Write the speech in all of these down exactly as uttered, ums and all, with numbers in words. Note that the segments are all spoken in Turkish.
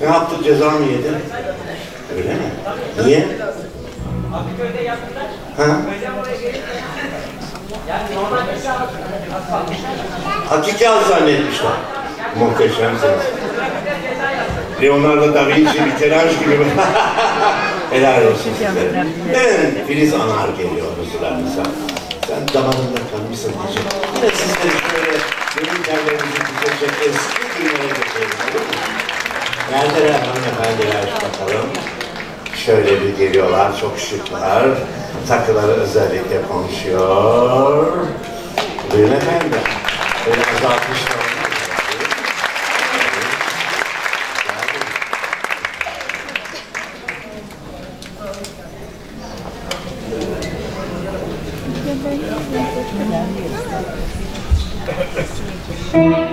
Ne yaptı? Ceza mı yedi? Öyle mi? Niye? Akıköy'de yaptılar. Ha? Yani normal bir şey hakiki az zannetmişler. Muhteşemsiniz. Leonardo da Vinci bir telaş gibi. Helal olsun sizlere. Evet, Filiz Anar geliyor hızlarınıza. Sen damarında kalmışsın diyeceğim. Yine sizlere şöyle benim derlerimizi tutacak eski günlere geçelim. Nerede hanımefendiler bakalım. Şöyle bir geliyorlar, çok şıklar. Takıları özellikle konuşuyor. Buyurun efendim. Biraz altmışlar. Oh.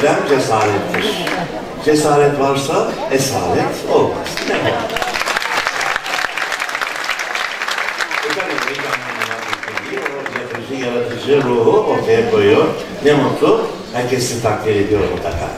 eden cesarettir. Cesaret varsa esaret olmaz. Yaratıcı ruhu ortaya koyuyor. Ne mutlu. Herkesi takdir ediyor mutlaka.